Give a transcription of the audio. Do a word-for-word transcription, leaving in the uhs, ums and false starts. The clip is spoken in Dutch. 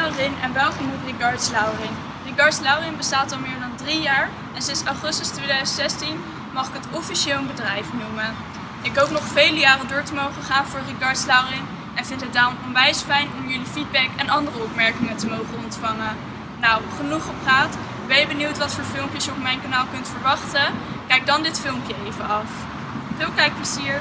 Laurin en welkom op Regards Laurin. Regards Laurin bestaat al meer dan drie jaar en sinds augustus tweeduizend zestien mag ik het officieel een bedrijf noemen. Ik hoop nog vele jaren door te mogen gaan voor Regards Laurin en vind het daarom onwijs fijn om jullie feedback en andere opmerkingen te mogen ontvangen. Nou, genoeg gepraat. Ben je benieuwd wat voor filmpjes je op mijn kanaal kunt verwachten? Kijk dan dit filmpje even af. Veel kijkplezier!